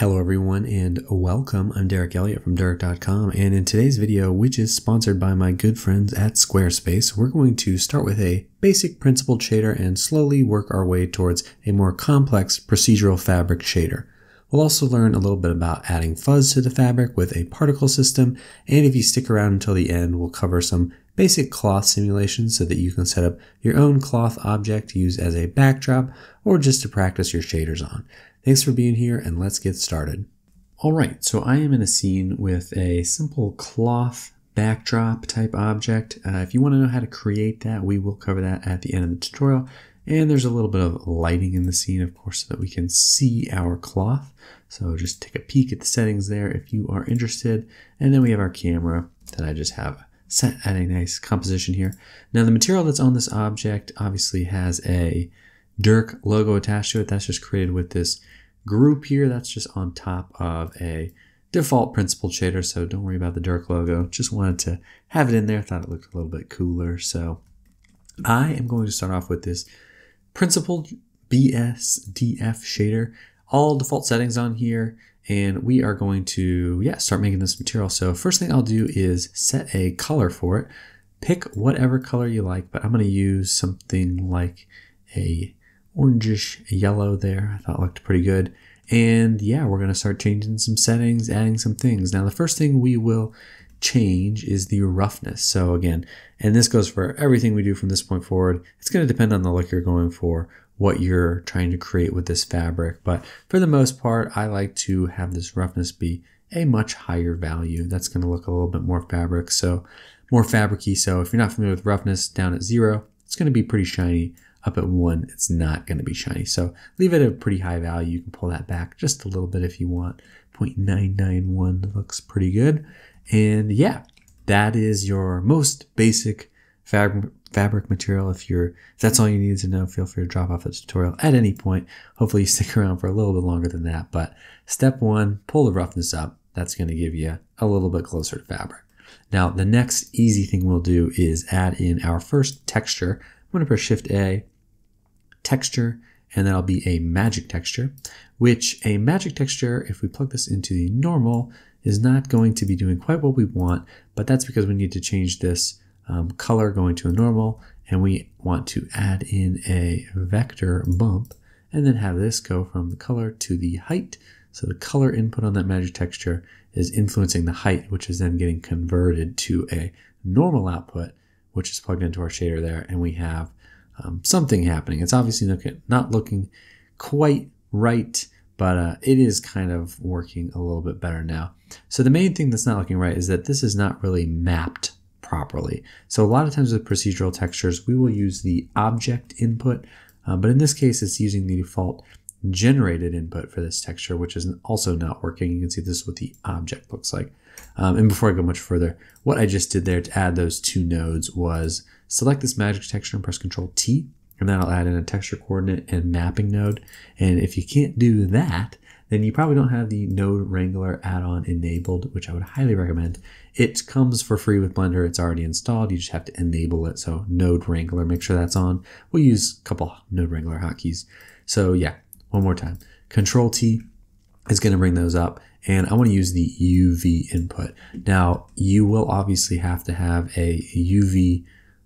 Hello everyone and welcome. I'm Derek Elliott from Derek.com, and in today's video, which is sponsored by my good friends at Squarespace, we're going to start with a basic principled shader and slowly work our way towards a more complex procedural fabric shader. We'll also learn a little bit about adding fuzz to the fabric with a particle system, and if you stick around until the end, we'll cover some basic cloth simulations so that you can set up your own cloth object to use as a backdrop or just to practice your shaders on. Thanks for being here and let's get started. All right, so I am in a scene with a simple cloth backdrop type object. If you want to know how to create that, we will cover that at the end of the tutorial. And there's a little bit of lighting in the scene, of course, so that we can see our cloth. So just take a peek at the settings there if you are interested. And then we have our camera that I just have set at a nice composition here. Now the material that's on this object obviously has a Derek logo attached to it. That's just created with this group here. That's just on top of a default principled shader. So don't worry about the Derek logo. Just wanted to have it in there. Thought it looked a little bit cooler. So I am going to start off with this principled BSDF shader. All default settings on here. And we are going to, start making this material. So first thing I'll do is set a color for it. Pick whatever color you like, but I'm going to use something like a orangish yellow there. I thought looked pretty good. And yeah, we're going to start changing some settings, adding some things. Now, the first thing we will change is the roughness. So again, and this goes for everything we do from this point forward. It's going to depend on the look you're going for, what you're trying to create with this fabric. But for the most part, I like to have this roughness be a much higher value. That's going to look a little bit more fabric. So more fabric-y. So if you're not familiar with roughness, down at 0, it's going to be pretty shiny. Up at 1, it's not going to be shiny. So leave it at a pretty high value. You can pull that back just a little bit if you want. 0.991 looks pretty good. And yeah, that is your most basic fabric material. If that's all you need to know, feel free to drop off the tutorial at any point. Hopefully you stick around for a little bit longer than that. But step 1, pull the roughness up. That's going to give you a little bit closer to fabric. Now, the next easy thing we'll do is add in our first texture. I'm going to press Shift A, texture, and that'll be a magic texture, which a magic texture, if we plug this into the normal, is not going to be doing quite what we want, but that's because we need to change this color going to a normal, and we want to add in a vector bump, and then have this go from the color to the height. So the color input on that magic texture is influencing the height, which is then getting converted to a normal output, which is plugged into our shader there, and we have something happening. It's obviously not looking quite right, but it is kind of working a little bit better now. So the main thing that's not looking right is that this is not really mapped properly. So a lot of times with procedural textures, we will use the object input, but in this case, it's using the default generated input for this texture, which is also not working. You can see this is what the object looks like. And before I go much further, what I just did there to add those 2 nodes was select this magic texture and press Control T, and that'll add in a texture coordinate and mapping node. And if you can't do that, then you probably don't have the Node Wrangler add-on enabled, which I would highly recommend. It comes for free with Blender. It's already installed. You just have to enable it. So Node Wrangler, make sure that's on. We'll use a couple Node Wrangler hotkeys. So yeah, one more time, Control T is going to bring those up. And I want to use the UV input. Now, you will obviously have to have a UV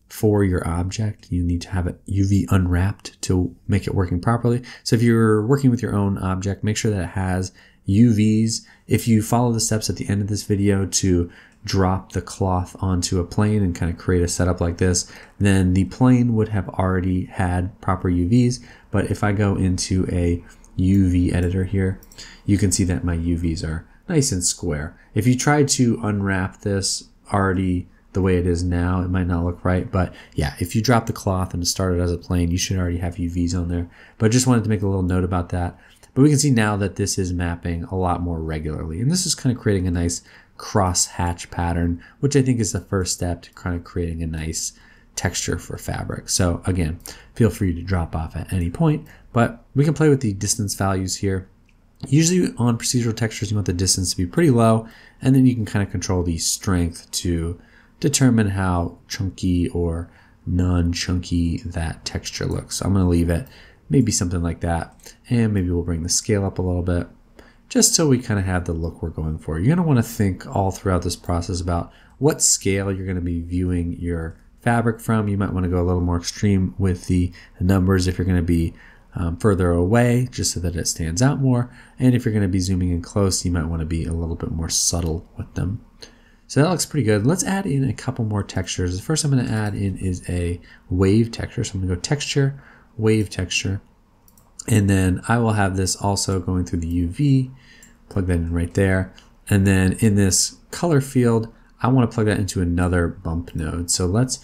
for your object. You need to have it UV unwrapped to make it working properly. So if you're working with your own object, make sure that it has UVs. If you follow the steps at the end of this video to drop the cloth onto a plane and kind of create a setup like this, then the plane would have already had proper UVs. But if I go into a UV editor here, you can see that my UVs are nice and square. If you try to unwrap this already the way it is now, it might not look right. But yeah, if you drop the cloth and start it as a plane, you should already have UVs on there. But I just wanted to make a little note about that. But we can see now that this is mapping a lot more regularly. And this is kind of creating a nice cross-hatch pattern, which I think is the first step to kind of creating a nice texture for fabric. So again, feel free to drop off at any point, but we can play with the distance values here. Usually on procedural textures, you want the distance to be pretty low, and then you can kind of control the strength to determine how chunky or non-chunky that texture looks. So I'm going to leave it maybe something like that, and maybe we'll bring the scale up a little bit. just so we kind of have the look we're going for. You're going to want to think all throughout this process about what scale you're going to be viewing your fabric from. You might want to go a little more extreme with the numbers if you're going to be further away, just so that it stands out more. And if you're going to be zooming in close, you might want to be a little bit more subtle with them. So that looks pretty good. Let's add in a couple more textures. The first I'm going to add in is a wave texture. So I'm going to go texture, wave texture. And then I will have this also going through the UV, plug that in right there. And then in this color field, I want to plug that into another bump node. So let's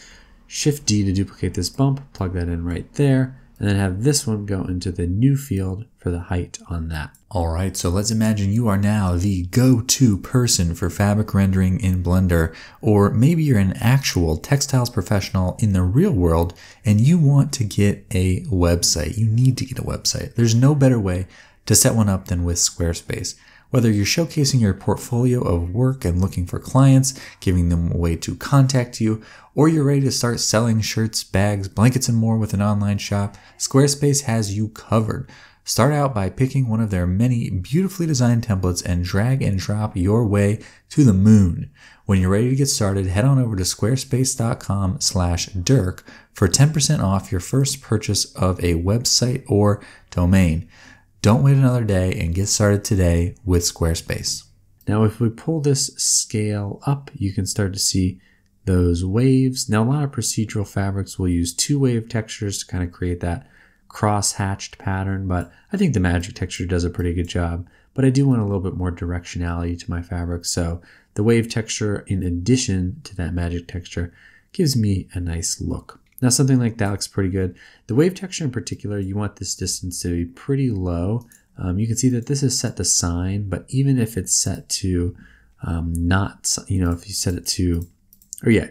Shift D to duplicate this bump, plug that in right there, and then have this one go into the new field for the height on that. All right, so let's imagine you are now the go-to person for fabric rendering in Blender, or maybe you're an actual textiles professional in the real world and you want to get a website. You need to get a website. There's no better way to set one up than with Squarespace. Whether you're showcasing your portfolio of work and looking for clients, giving them a way to contact you, or you're ready to start selling shirts, bags, blankets, and more with an online shop, Squarespace has you covered. Start out by picking one of their many beautifully designed templates and drag and drop your way to the moon. When you're ready to get started, head on over to squarespace.com/Dirk for 10% off your first purchase of a website or domain. Don't wait another day and get started today with Squarespace. Now, if we pull this scale up, you can start to see those waves. Now, a lot of procedural fabrics will use two wave textures to kind of create that cross-hatched pattern, but I think the magic texture does a pretty good job. But I do want a little bit more directionality to my fabric, so the wave texture in addition to that magic texture gives me a nice look. Now, something like that looks pretty good. The wave texture in particular, you want this distance to be pretty low. You can see that this is set to sine, but even if it's set to not, you know, if you set it to, or yeah,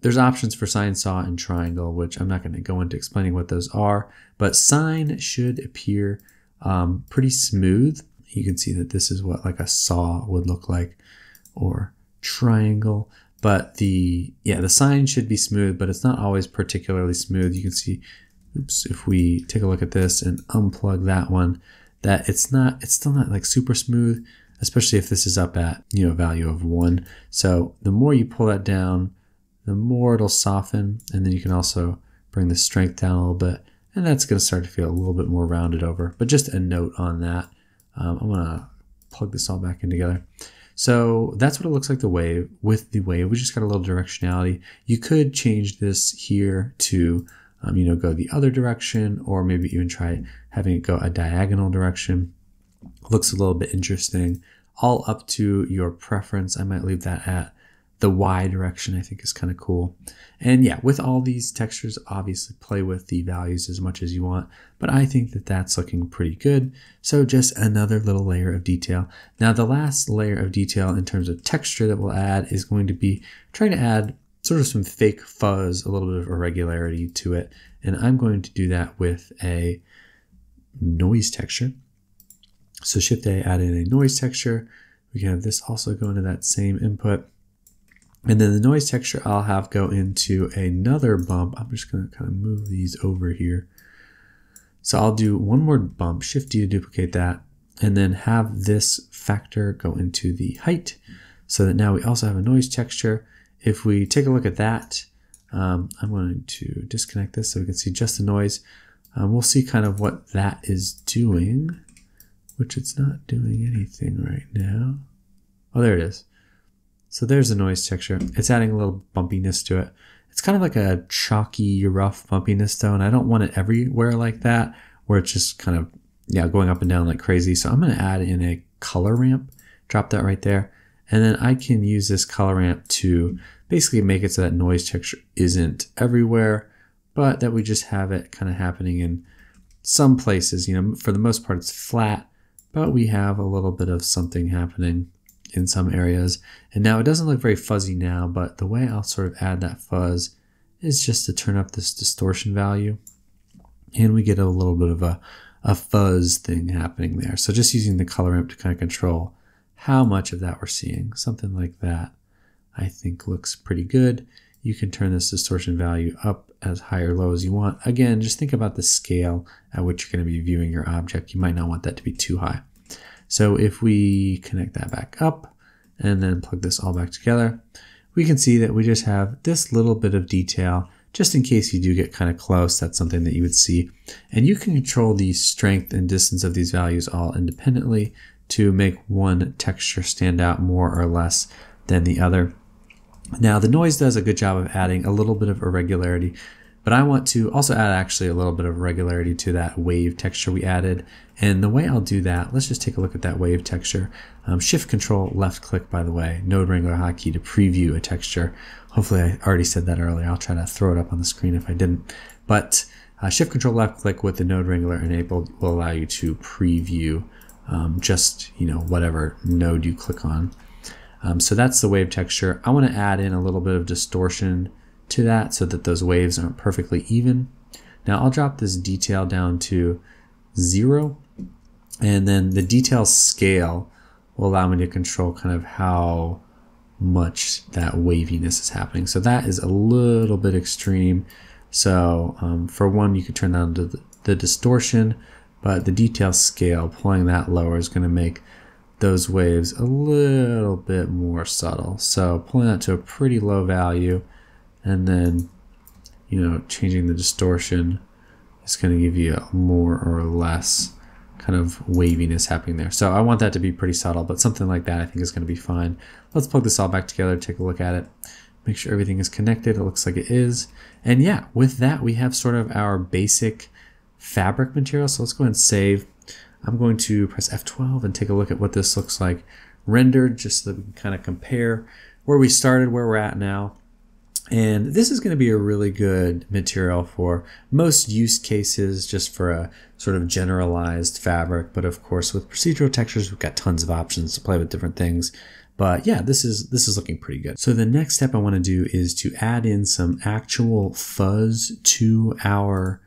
there's options for sine, saw, and triangle, which I'm not going to go into explaining what those are, but sine should appear pretty smooth. You can see that this is what like a saw would look like, or triangle. But the sine should be smooth, but it's not always particularly smooth. You can see, oops, if we take a look at this and unplug that one, that it's still not like super smooth, especially if this is up at, you know, value of 1. So the more you pull that down, the more it'll soften. And then you can also bring the strength down a little bit, and that's going to start to feel a little bit more rounded over. But just a note on that. I'm going to plug this all back in together. So that's what it looks like with the wave. We just got a little directionality. You could change this here to, you know, go the other direction, or maybe even try having it go a diagonal direction. Looks a little bit interesting. All up to your preference. I might leave that at the Y direction, I think is kind of cool. And yeah, with all these textures, obviously play with the values as much as you want, but I think that that's looking pretty good. So just another little layer of detail. Now, the last layer of detail in terms of texture that we'll add is going to be trying to add sort of some fake fuzz, a little bit of irregularity to it. And I'm going to do that with a noise texture. So Shift A, add in a noise texture. We can have this also go into that same input. And then the noise texture I'll have go into another bump. I'm just going to kind of move these over here. So I'll do one more bump, Shift D to duplicate that, and then have this factor go into the height so that now we also have a noise texture. If we take a look at that, I'm going to disconnect this so we can see just the noise. We'll see kind of what that is doing, which it's not doing anything right now. Oh, there it is. So there's the noise texture. It's adding a little bumpiness to it. It's kind of like a chalky, rough bumpiness though, and I don't want it everywhere like that, where it's just kind of, yeah, going up and down like crazy. So I'm gonna add in a color ramp, drop that right there. And then I can use this color ramp to basically make it so that noise texture isn't everywhere, but that we just have it kind of happening in some places. You know, for the most part, it's flat, but we have a little bit of something happening in some areas. And now it doesn't look very fuzzy now, but the way I'll sort of add that fuzz is just to turn up this distortion value, and we get a little bit of a fuzz thing happening there. So just using the color ramp to kind of control how much of that we're seeing, something like that, I think looks pretty good. You can turn this distortion value up as high or low as you want. Again, just think about the scale at which you're going to be viewing your object. You might not want that to be too high. So if we connect that back up and then plug this all back together, we can see that we just have this little bit of detail, just in case you do get kind of close. That's something that you would see. And you can control the strength and distance of these values all independently to make one texture stand out more or less than the other. Now the noise does a good job of adding a little bit of irregularity, but I want to also add actually a little bit of regularity to that wave texture we added. And the way I'll do that, let's just take a look at that wave texture. Shift control left click, by the way, Node Wrangler hotkey to preview a texture. Hopefully I already said that earlier. I'll try to throw it up on the screen if I didn't. But shift control left click with the Node Wrangler enabled will allow you to preview just, you know, whatever node you click on. So that's the wave texture. I want to add in a little bit of distortion to that so that those waves aren't perfectly even. Now I'll drop this detail down to 0, and then the detail scale will allow me to control kind of how much that waviness is happening. So that is a little bit extreme. So for one, you could turn down to the distortion, but the detail scale, pulling that lower is going to make those waves a little bit more subtle. So pulling that to a pretty low value, and then, you know, changing the distortion is going to give you more or less kind of waviness happening there. So I want that to be pretty subtle, but something like that I think is going to be fine. Let's plug this all back together, take a look at it, make sure everything is connected. It looks like it is. And yeah, with that, we have sort of our basic fabric material. So let's go ahead and save. I'm going to press F12 and take a look at what this looks like rendered, just so that we can kind of compare where we started, where we're at now. And this is going to be a really good material for most use cases, just for a sort of generalized fabric. But of course, with procedural textures, we've got tons of options to play with different things. But yeah, this is looking pretty good. So the next step I want to do is to add in some actual fuzz to our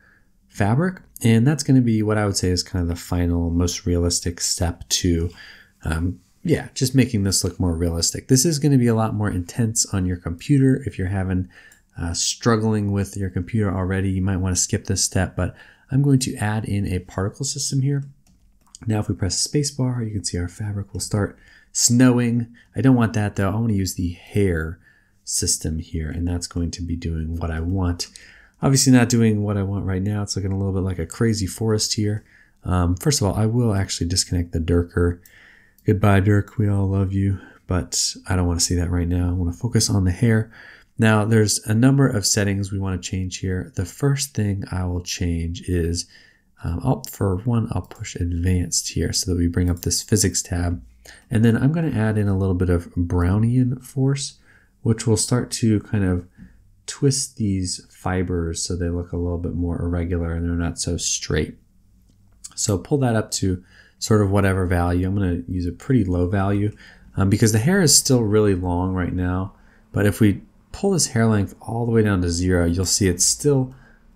fabric. And that's going to be what I would say is kind of the final, most realistic step to yeah, just making this look more realistic. This is going to be a lot more intense on your computer. If you're having struggling with your computer already, you might want to skip this step, but I'm going to add in a particle system here. Now if we press spacebar, you can see our fabric will start snowing. I don't want that though. I want to use the hair system here, and that's going to be doing what I want. Obviously not doing what I want right now. It's looking a little bit like a crazy forest here. First of all, I will actually disconnect the Derker. Goodbye, Dirk, we all love you, but I don't want to see that right now. I want to focus on the hair. Now, there's a number of settings we want to change here. The first thing I will change is, for one, I'll push advanced here so that we bring up this physics tab. And then I'm going to add in a little bit of Brownian force, which will start to kind of twist these fibers so they look a little bit more irregular and they're not so straight. So pull that up to sort of whatever value. I'm going to use a pretty low value because the hair is still really long right now. But if we pull this hair length all the way down to 0, you'll see it's still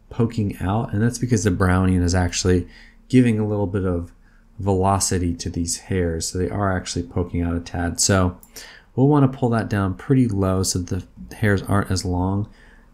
poking out. And that's because the Brownian is actually giving a little bit of velocity to these hairs. So they are actually poking out a tad. So we'll want to pull that down pretty low so that the hairs aren't as long.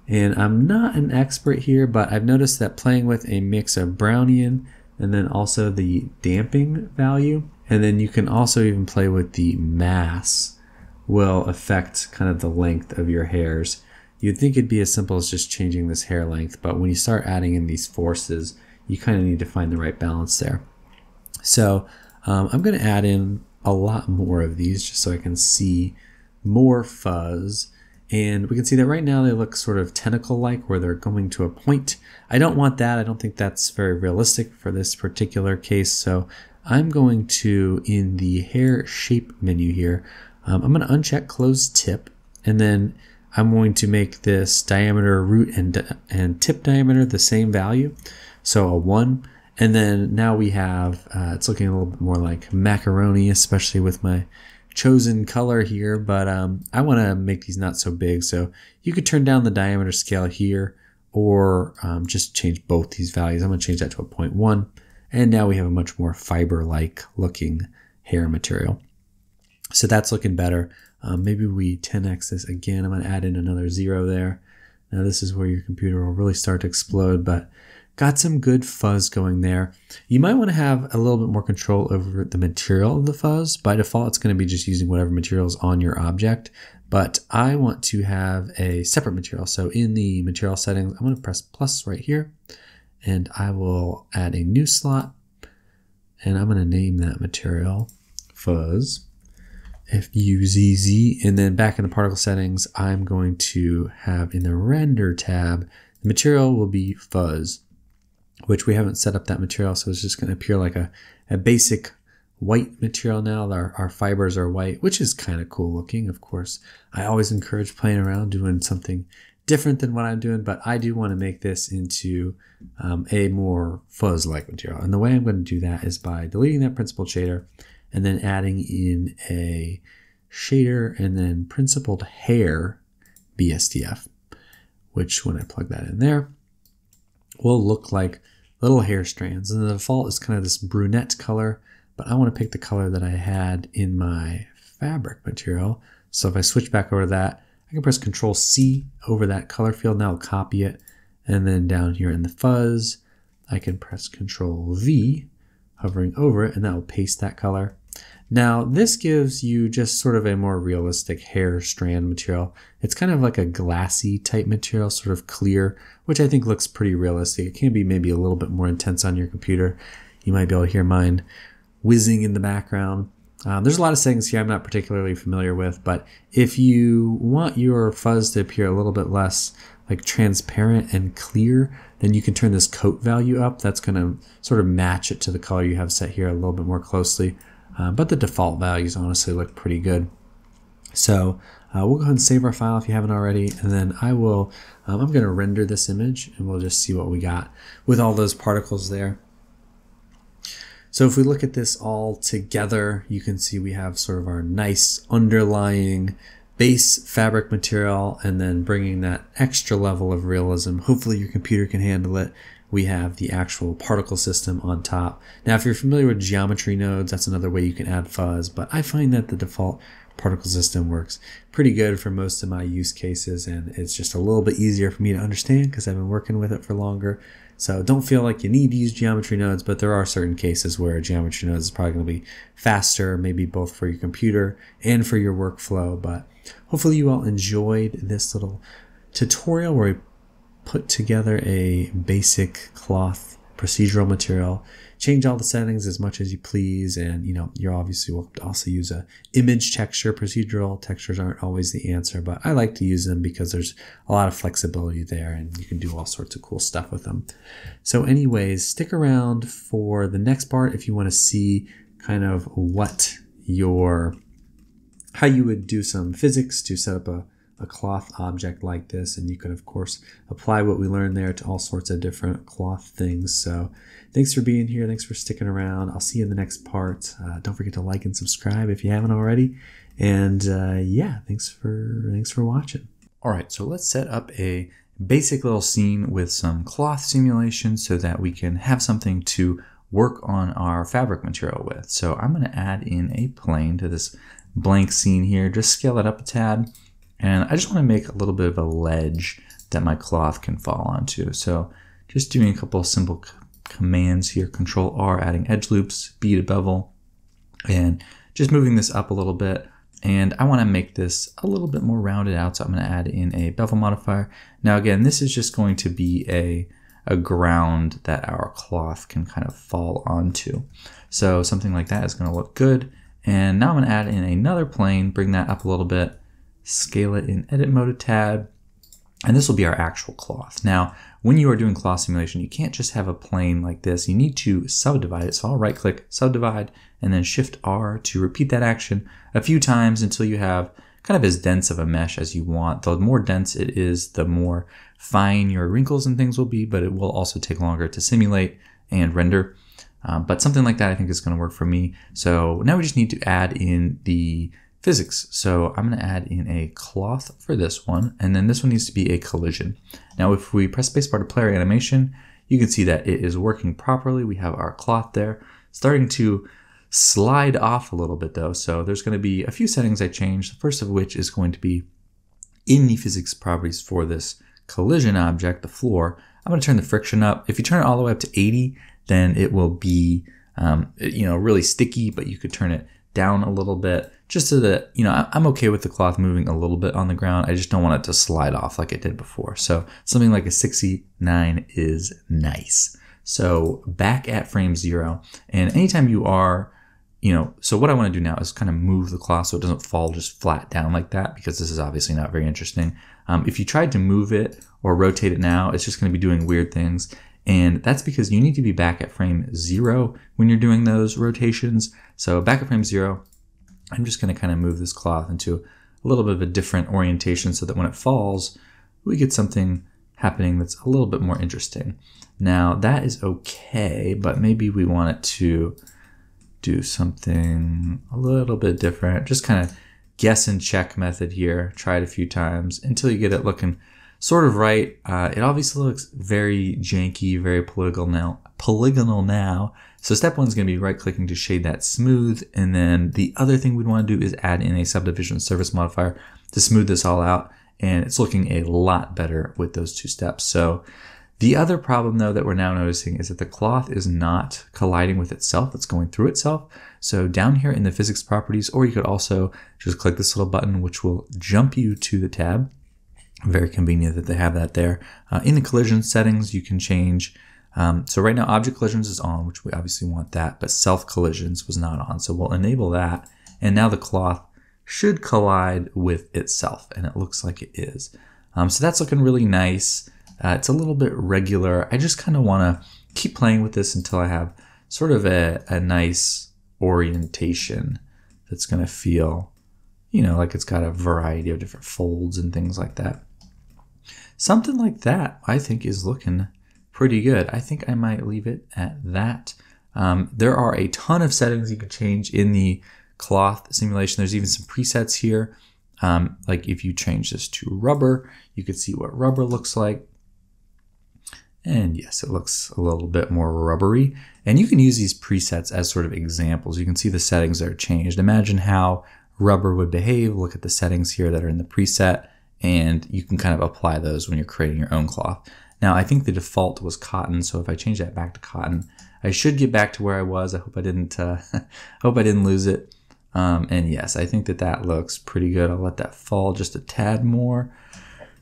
And I'm not an expert here, but I've noticed that playing with a mix of Brownian and then also the damping value. And then you can also even play with the mass will affect kind of the length of your hairs. You'd think it'd be as simple as just changing this hair length, but when you start adding in these forces, you kind of need to find the right balance there. So I'm gonna add in a lot more of these just so I can see more fuzz. And we can see that right now they look sort of tentacle-like where they're going to a point. I don't want that. I don't think that's very realistic for this particular case. So I'm going to, in the hair shape menu here, I'm going to uncheck close tip. And then I'm going to make this diameter, root, and tip diameter the same value. So a 1. And then now we have, it's looking a little bit more like macaroni, especially with my chosen color here, but I want to make these not so big, so you could turn down the diameter scale here or just change both these values. I'm going to change that to a 0.1, and now we have a much more fiber-like looking hair material. So that's looking better. Maybe we 10x this again. I'm going to add in another 0 there. Now this is where your computer will really start to explode, but Got some good fuzz going there. You might want to have a little bit more control over the material of the fuzz. By default, it's going to be just using whatever material is on your object, but I want to have a separate material. So in the material settings, I'm going to press plus right here, and I will add a new slot, and I'm going to name that material fuzz, F-U-Z-Z. And then back in the particle settings, I'm going to have in the render tab, the material will be fuzz, which we haven't set up that material, so it's just going to appear like a basic white material now. Our fibers are white, which is kind of cool looking, of course. I always encourage playing around, doing something different than what I'm doing, but I do want to make this into a more fuzz-like material. And the way I'm going to do that is by deleting that principled shader and then adding in a shader and then principled hair BSDF, which when I plug that in there, will look like little hair strands. And the default is kind of this brunette color, but I want to pick the color that I had in my fabric material. So if I switch back over to that, I can press Control C over that color field. Now I'll copy it. And then down here in the fuzz, I can press Control V, hovering over it, and that will paste that color. Now this gives you just sort of a more realistic hair strand material. It's kind of like a glassy type material, sort of clear, which I think looks pretty realistic. It can be maybe a little bit more intense on your computer. You might be able to hear mine whizzing in the background. There's a lot of settings here I'm not particularly familiar with, but if you want your fuzz to appear a little bit less like transparent and clear, then you can turn this coat value up. That's going to sort of match it to the color you have set here a little bit more closely. But the default values honestly look pretty good. So we'll go ahead and save our file if you haven't already. And then I will, I'm going to render this image and we'll just see what we got with all those particles there. So if we look at this all together, you can see we have sort of our nice underlying base fabric material, and then bringing that extra level of realism. Hopefully your computer can handle it. We have the actual particle system on top. Now, if you're familiar with geometry nodes, that's another way you can add fuzz, but I find that the default particle system works pretty good for most of my use cases, and it's just a little bit easier for me to understand because I've been working with it for longer. So don't feel like you need to use geometry nodes, but there are certain cases where geometry nodes is probably going to be faster, maybe both for your computer and for your workflow. But hopefully you all enjoyed this little tutorial where we put together a basic cloth procedural material. Change all the settings as much as you please, and you know, you're obviously welcome to also use a image texture. Procedural textures aren't always the answer, but I like to use them because there's a lot of flexibility there and you can do all sorts of cool stuff with them. So anyways, stick around for the next part if you want to see kind of what your, how you would do some physics to set up a cloth object like this, and you can of course apply what we learned there to all sorts of different cloth things. So thanks for being here, thanks for sticking around. I'll see you in the next part. Don't forget to like and subscribe if you haven't already, and yeah, thanks for watching. All right, so let's set up a basic little scene with some cloth simulation so that we can have something to work on our fabric material with. So I'm going to add in a plane to this blank scene here, just scale it up a tad. And I just want to make a little bit of a ledge that my cloth can fall onto. So just doing a couple of simple commands here, Control R, adding edge loops, B to bevel, and just moving this up a little bit. And I want to make this a little bit more rounded out, so I'm going to add in a bevel modifier. Now again, this is just going to be a ground that our cloth can kind of fall onto. So something like that is going to look good. And now I'm going to add in another plane, bring that up a little bit, scale it in edit mode a tad, and this will be our actual cloth. Now, when you are doing cloth simulation, you can't just have a plane like this. You need to subdivide it. So I'll right click, subdivide, and then Shift R to repeat that action a few times until you have kind of as dense of a mesh as you want. The more dense it is, the more fine your wrinkles and things will be, but it will also take longer to simulate and render. But something like that I think is going to work for me. So now we just need to add in the physics. So I'm going to add in a cloth for this one, and then this one needs to be a collision. Now if we press spacebar to play our animation, you can see that it is working properly. We have our cloth there, starting to slide off a little bit though. So there's going to be a few settings I change, the first of which is going to be in the physics properties for this collision object, the floor. I'm going to turn the friction up. If you turn it all the way up to 80, then it will be, really sticky, but you could turn it down a little bit just so that, I'm okay with the cloth moving a little bit on the ground. I just don't want it to slide off like it did before. So something like a 69 is nice. So back at frame 0, and anytime you are, so what I want to do now is kind of move the cloth so it doesn't fall just flat down like that, because this is obviously not very interesting. If you tried to move it or rotate it now, it's just going to be doing weird things. And that's because you need to be back at frame 0 when you're doing those rotations. So back at frame 0, I'm just going to kind of move this cloth into a little bit of a different orientation so that when it falls, we get something happening that's a little bit more interesting. Now that is okay, but maybe we want it to do something a little bit different. Just kind of guess and check method here. Try it a few times until you get it looking sort of right. It obviously looks very janky, very polygonal now. So step one is going to be right clicking to shade that smooth. And then the other thing we'd want to do is add in a subdivision surface modifier to smooth this all out. And it's looking a lot better with those two steps. So the other problem though that we're now noticing is that the cloth is not colliding with itself, it's going through itself. So down here in the physics properties, or you could also just click this little button which will jump you to the tab. Very convenient that they have that there. In the collision settings, you can change. So right now object collisions is on, which we obviously want that, but self collisions was not on. So we'll enable that. And now the cloth should collide with itself, and it looks like it is. So that's looking really nice. It's a little bit regular. I just kind of want to keep playing with this until I have sort of a nice orientation that's going to feel, like it's got a variety of different folds and things like that. Something like that I think is looking pretty good. I think I might leave it at that. There are a ton of settings you can change in the cloth simulation. There's even some presets here. Like if you change this to rubber, you could see what rubber looks like. And yes, it looks a little bit more rubbery. And you can use these presets as sort of examples. You can see the settings that are changed. Imagine how rubber would behave. Look at the settings here that are in the preset, and you can kind of apply those when you're creating your own cloth. Now, I think the default was cotton, so if I change that back to cotton, I should get back to where I was. I hope I didn't, hope I didn't lose it. And yes, I think that looks pretty good. I'll let that fall just a tad more.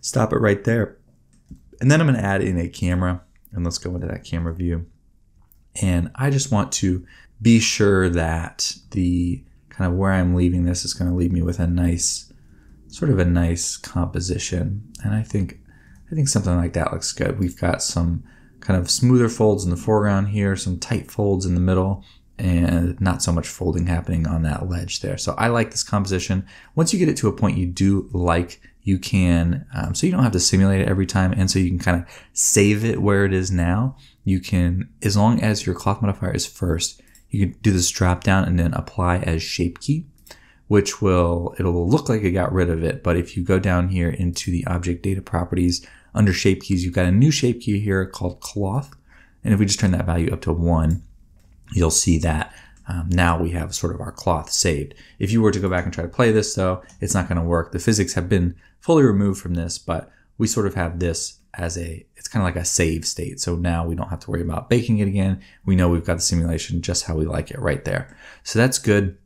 Stop it right there. And then I'm going to add in a camera, and let's go into that camera view. And I just want to be sure that the kind of where I'm leaving this is going to leave me with a nice, sort of a nice composition. And I think something like that looks good. We've got some kind of smoother folds in the foreground here, some tight folds in the middle, and not so much folding happening on that ledge there. So I like this composition. Once you get it to a point you do like, you can, so you don't have to simulate it every time, and so you can kind of save it where it is now. You can, as long as your cloth modifier is first, you can do this drop down and then apply as shape key, which will, it'll look like it got rid of it, but if you go down here into the object data properties, under shape keys, you've got a new shape key here called cloth, and if we just turn that value up to 1, you'll see that now we have sort of our cloth saved. If you were to go back and try to play this though, it's not going to work. The physics have been fully removed from this, but we sort of have this as a, it's kind of like a save state. So now we don't have to worry about baking it again. We know we've got the simulation just how we like it right there. So that's good.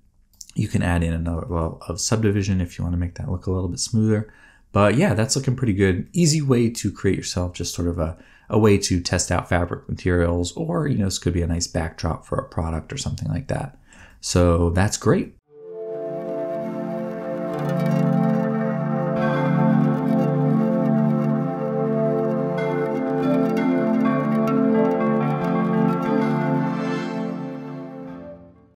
You can add in another level of subdivision if you want to make that look a little bit smoother. But yeah, that's looking pretty good. Easy way to create yourself just sort of a way to test out fabric materials, or, this could be a nice backdrop for a product or something like that. So that's great.